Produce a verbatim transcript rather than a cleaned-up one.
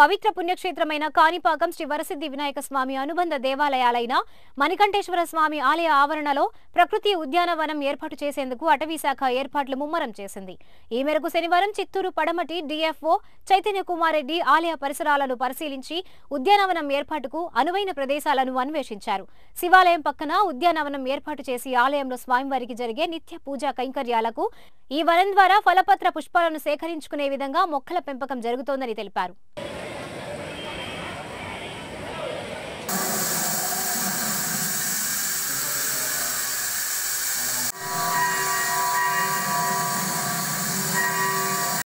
పవిత్ర పుణ్యక్షేత్రమైన కాణిపాకం శ్రీ వరసిద్ధి వినాయక స్వామి అనుబంధ దేవాలయాలైన మణికంఠేశ్వర స్వామి ఆలయ ఆవరణలో ప్రకృతి ఉద్యానవనం ఏర్పాటు చేసేందుకు అటవీ శాఖ ఏర్పాట్లు ముమ్మరం చేసింది. ఈ మేరకు శనివారం చిత్తూరు పడమటి డిఎఫ్ఓ చైతన్య కుమార్ రెడ్డి ఆలయ పరిసరాలను పరిశీలించి ఉద్యానవనం ఏర్పాటుకు అనువైన ప్రదేశాలను అన్వేషించారు. శివాలయం పక్కన ఉద్యానవనం ఏర్పాటు చేసి ఆలయంలో స్వామివారికి జరిగే నిత్య పూజా కైంకర్యాలకు ఈ వనం ద్వారా ఫలపత్ర పుష్పాలను సేకరించుకునే విధంగా మొక్కల పెంపకం జరుగుతోందని తెలిపారు.